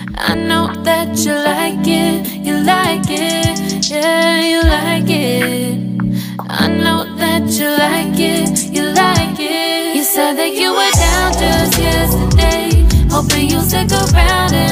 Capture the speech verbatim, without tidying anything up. I know that you like it, you like it, yeah, you like it. I know that you like it, you like it. You said that you were down just yesterday, hoping you'll stick around and